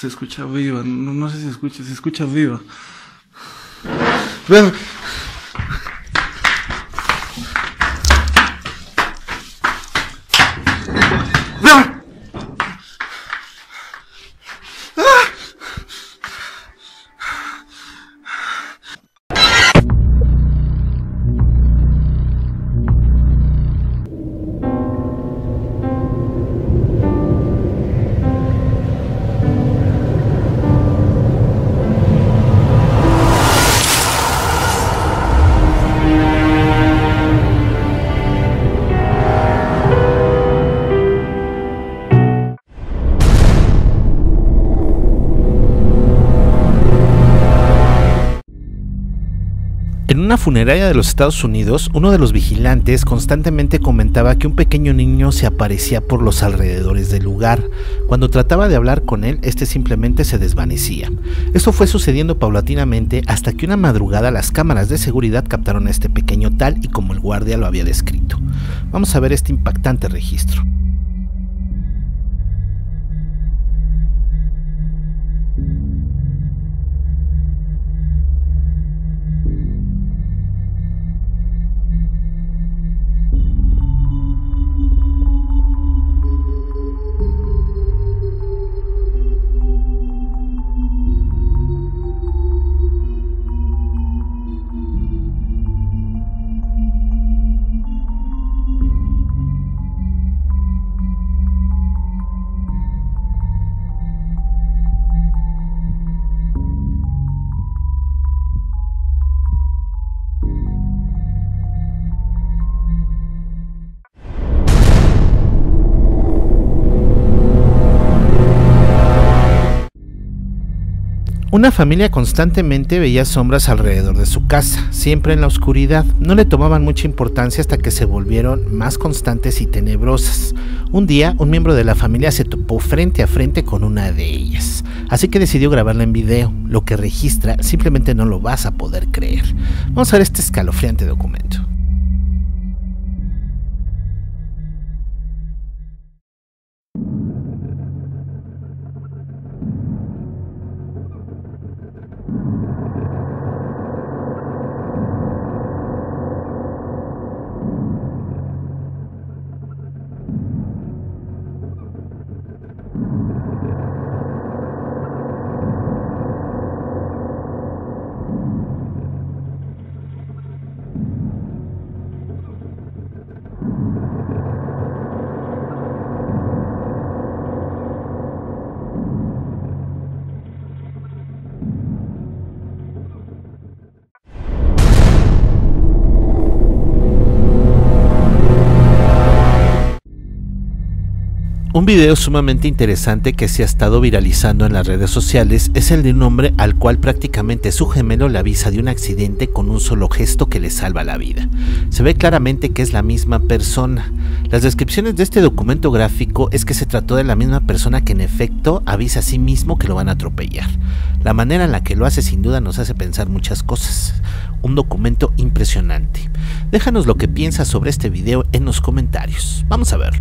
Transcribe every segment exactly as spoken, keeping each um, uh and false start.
Se escucha viva, no, no sé si se escucha, se escucha viva. Ven. Ven. En una funeraria de los Estados Unidos, uno de los vigilantes constantemente comentaba que un pequeño niño se aparecía por los alrededores del lugar. Cuando trataba de hablar con él, este simplemente se desvanecía. Esto fue sucediendo paulatinamente hasta que una madrugada las cámaras de seguridad captaron a este pequeño tal y como el guardia lo había descrito. Vamos a ver este impactante registro. Una familia constantemente veía sombras alrededor de su casa, siempre en la oscuridad. No le tomaban mucha importancia hasta que se volvieron más constantes y tenebrosas. Un día, un miembro de la familia se topó frente a frente con una de ellas, así que decidió grabarla en video. Lo que registra simplemente no lo vas a poder creer. Vamos a ver este escalofriante documento. Un video sumamente interesante que se ha estado viralizando en las redes sociales es el de un hombre al cual prácticamente su gemelo le avisa de un accidente con un solo gesto que le salva la vida. Se ve claramente que es la misma persona. Las descripciones de este documento gráfico es que se trató de la misma persona que en efecto avisa a sí mismo que lo van a atropellar. La manera en la que lo hace sin duda nos hace pensar muchas cosas. Un documento impresionante. Déjanos lo que piensas sobre este video en los comentarios. Vamos a verlo.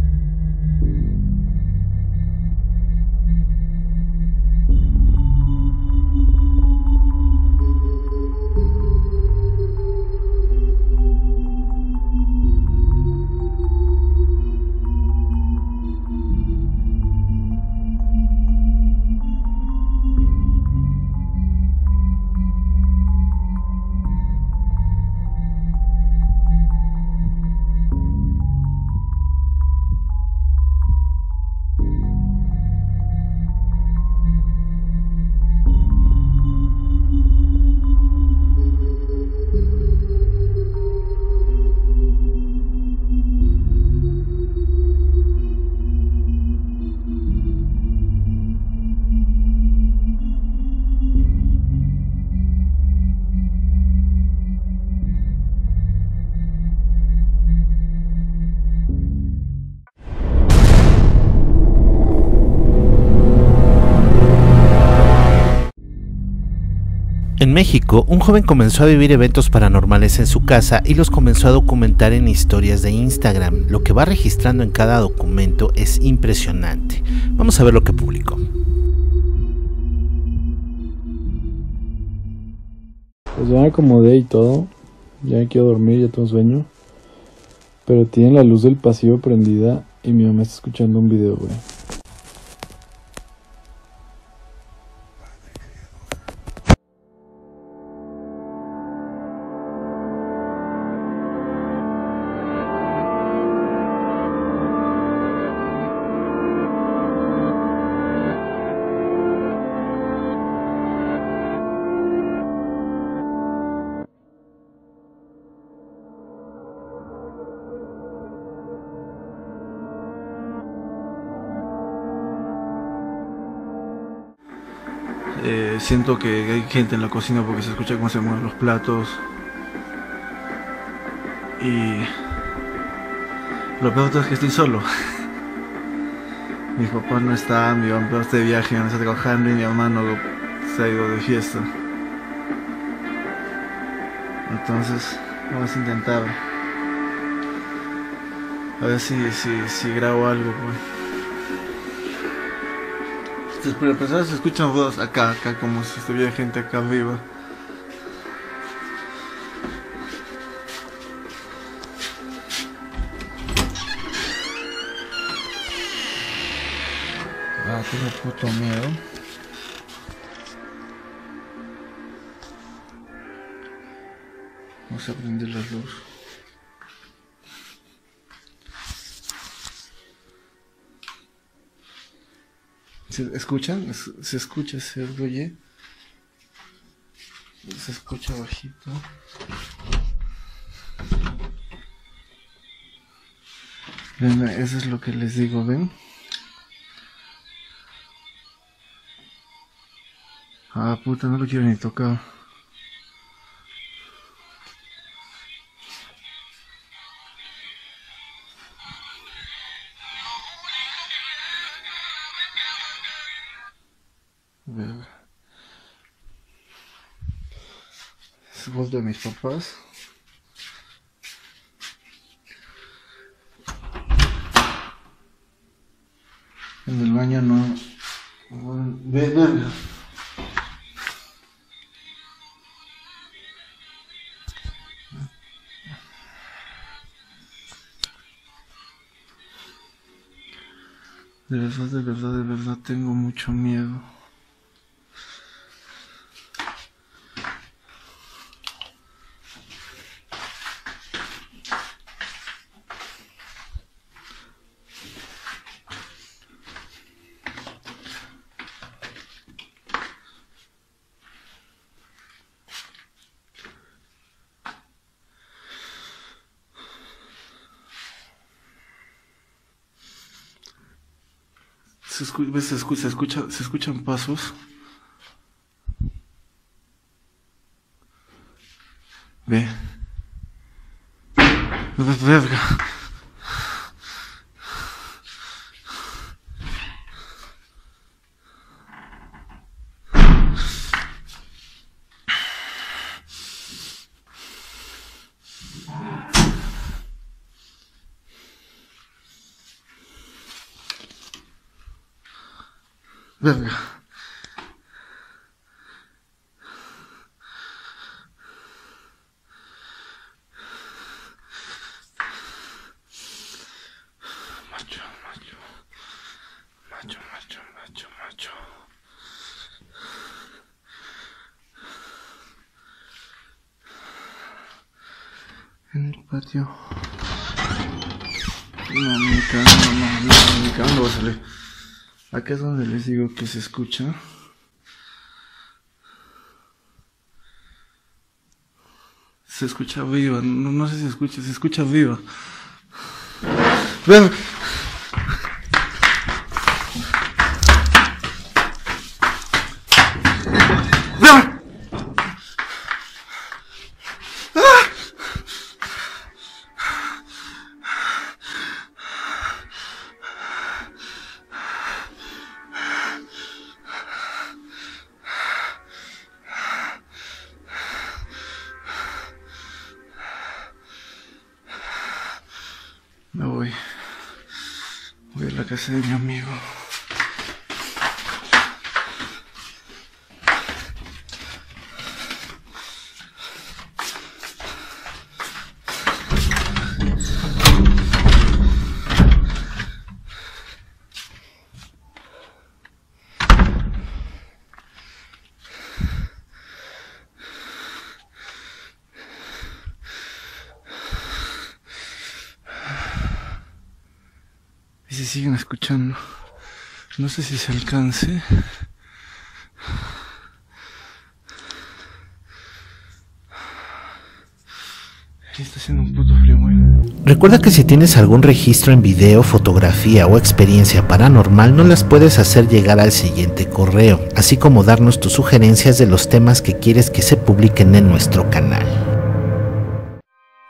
En México, un joven comenzó a vivir eventos paranormales en su casa y los comenzó a documentar en historias de Instagram. Lo que va registrando en cada documento es impresionante. Vamos a ver lo que publicó. Pues ya me acomodé y todo. Ya me quiero dormir, ya tengo sueño. Pero tienen la luz del pasillo prendida y mi mamá está escuchando un video, güey. Eh, siento que hay gente en la cocina porque se escucha cómo se mueven los platos. Y lo peor es que estoy solo. Mi papá no está, mi mamá está de viaje, mi mamá está trabajando y mi hermano se ha ido de fiesta. Entonces vamos a intentar a ver si, si, si grabo algo, pues. Pero personas se escuchan ruidos acá, acá, como si estuviera gente acá arriba. Ah, tengo puto miedo. Vamos a prender la luz. ¿Se escuchan? ¿Se escucha? ¿Se oye? Se escucha bajito. Ven, eso es lo que les digo, ¿ven? Ah, puta, no lo quiero ni tocar. Es voz de mis papás. En el baño no. Ve, ve, ve. De verdad, de verdad, de verdad tengo mucho miedo. Se escucha, se escucha, se escucha, se escuchan pasos. Ve. Verga. Verga. Macho, macho. Macho, macho, macho, macho. En el patio. No, me cago, no, no, no, me cago, no voy a salir. Acá es donde les digo que se escucha. Se escucha viva, no, no sé si se escucha, se escucha viva. Ven. Me voy. Voy a la casa de mi amigo. y se siguen escuchando. No sé si se alcance. Está haciendo un puto frío muy... Recuerda que si tienes algún registro en video, fotografía o experiencia paranormal, no las puedes hacer llegar al siguiente correo, así como darnos tus sugerencias de los temas que quieres que se publiquen en nuestro canal.